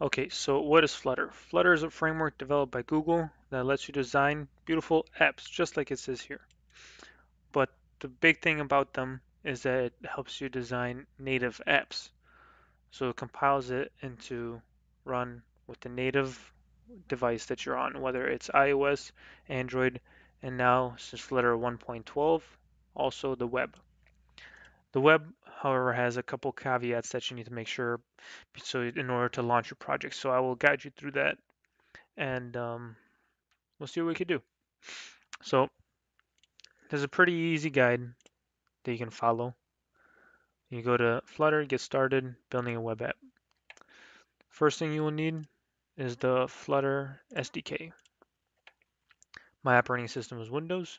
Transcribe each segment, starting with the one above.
Okay, so what is Flutter? Flutter is a framework developed by Google that lets you design beautiful apps, just like it says here. But the big thing about them is that it helps you design native apps. So it compiles it into run with the native device that you're on, whether it's iOS, Android, and now since Flutter 1.12, also the web. The web, however, has a couple caveats that you need to make sure so in order to launch your project. So I will guide you through that, and we'll see what we can do. So there's a pretty easy guide that you can follow. You go to Flutter, get started, building a web app. First thing you will need is the Flutter SDK. My operating system is Windows.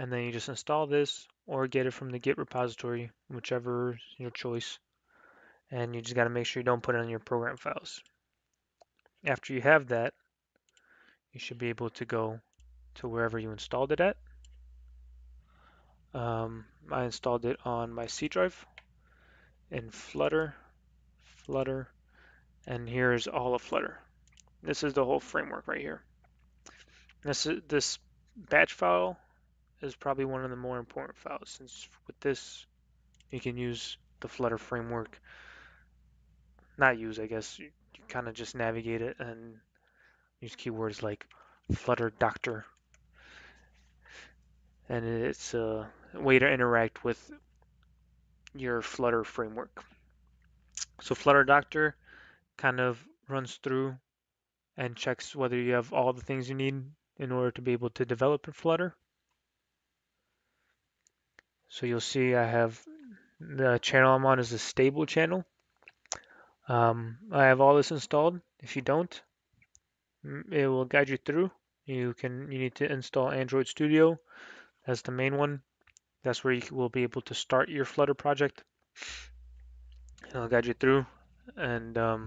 And then you just install this or get it from the Git repository, whichever is your choice. And you just got to make sure you don't put it on your program files. After you have that, you should be able to go to wherever you installed it at. I installed it on my C drive in Flutter, and here is all of Flutter. This is the whole framework right here. This batch file is probably one of the more important files, since with this you can use the Flutter framework. You kind of just navigate it and use keywords like Flutter doctor, and it's a way to interact with your Flutter framework. So Flutter doctor kind of runs through and checks whether you have all the things you need in order to be able to develop in Flutter. So you'll see I have the channel I'm on is a stable channel. I have all this installed. If you don't, it will guide you through. You need to install Android Studio. That's the main one. That's where you will be able to start your Flutter project. It'll guide you through, and so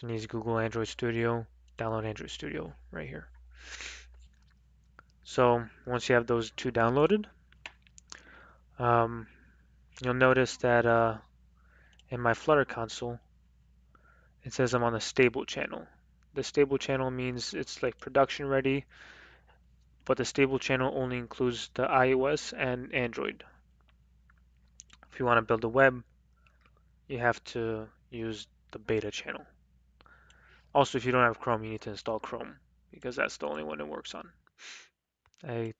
you need to Google Android Studio, download Android Studio right here. So once you have those two downloaded, you'll notice that in my Flutter console, it says I'm on the stable channel. The stable channel means it's like production ready, but the stable channel only includes the iOS and Android. If you want to build a web, you have to use the beta channel. Also, if you don't have Chrome, you need to install Chrome, because that's the only one it works on. I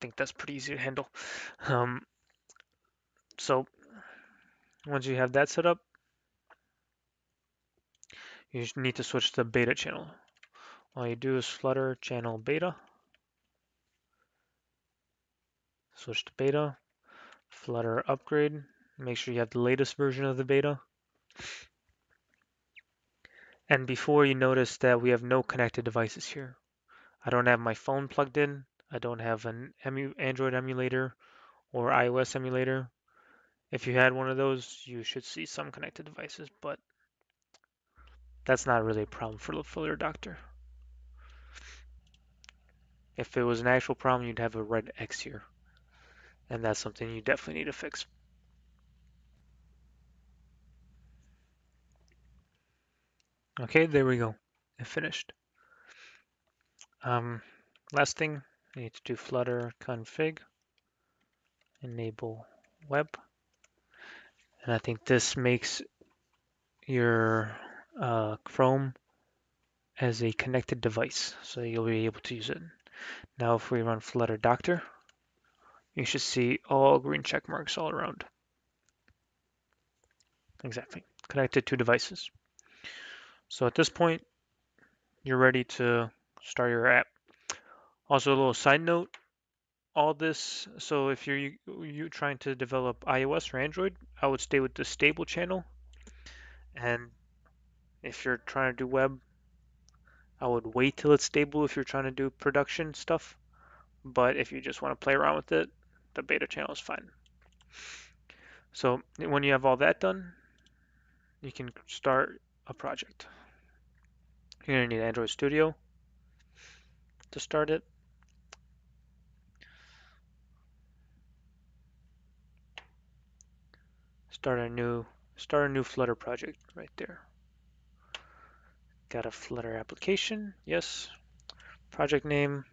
think that's pretty easy to handle. So once you have that set up, you need to switch to beta channel. All you do is Flutter channel beta, switch to beta, Flutter upgrade, make sure you have the latest version of the beta. And before, you notice that we have no connected devices here. I don't have my phone plugged in. I don't have an Android emulator or iOS emulator. If you had one of those, you should see some connected devices, but that's not really a problem for the Flutter doctor. If it was an actual problem, you'd have a red X here, and that's something you definitely need to fix. Okay, there we go. It finished. Last thing, I need to do Flutter config, enable web, and I think this makes your Chrome as a connected device, so you'll be able to use it. Now if we run Flutter doctor, you should see all green check marks all around. Exactly, connected to devices. So at this point, you're ready to start your app. Also, a little side note, all this, so if you're trying to develop iOS or Android, I would stay with the stable channel, and if you're trying to do web, I would wait till it's stable if you're trying to do production stuff, but if you just want to play around with it, the beta channel is fine. So when you have all that done, you can start a project. You're going to need Android Studio to start it. Start a new Start a new Flutter project right there. Got a Flutter application, yes. Project name,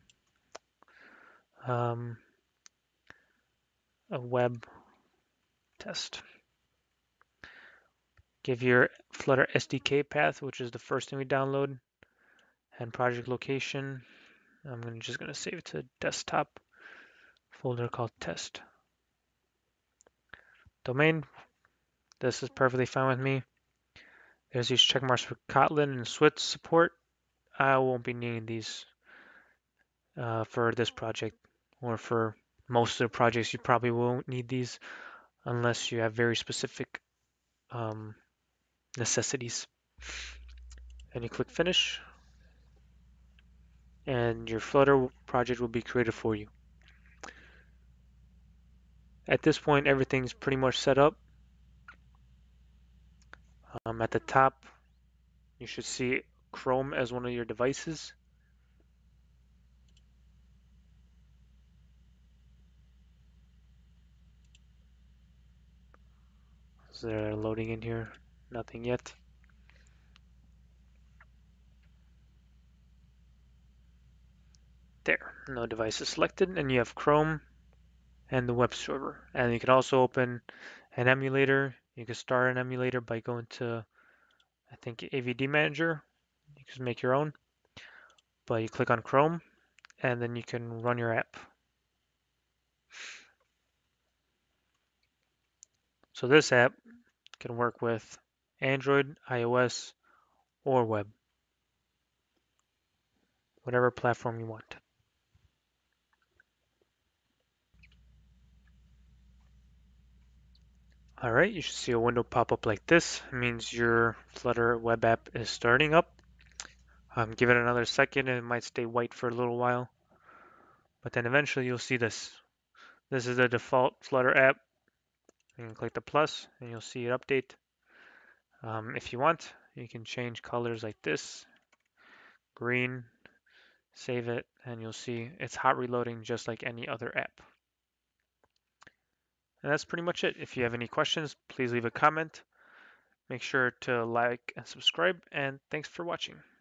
a web test. Give your Flutter SDK path, which is the first thing we download, and project location. I'm just going to save it to a desktop folder called test. Domain, this is perfectly fine with me. There's these check marks for Kotlin and Swift support. I won't be needing these for this project, or for most of the projects you probably won't need these unless you have very specific necessities. And you click finish, and your Flutter project will be created for you. At this point, everything's pretty much set up. At the top, you should see Chrome as one of your devices. Is there loading in here? Nothing yet. There, no device is selected, and you have Chrome and the web server. And you can also open an emulator. You can start an emulator by going to, I think, AVD Manager. You can make your own, but you click on Chrome, and then you can run your app. So this app can work with Android, iOS, or web, whatever platform you want. All right, you should see a window pop up like this. It means your Flutter web app is starting up. Give it another second, and it might stay white for a little while, but then eventually you'll see this. This is the default Flutter app. You can click the plus, and you'll see it update. If you want, you can change colors like this. Green, save it, and you'll see it's hot reloading just like any other app. And that's pretty much it. If you have any questions, please leave a comment. Make sure to like and subscribe, and thanks for watching.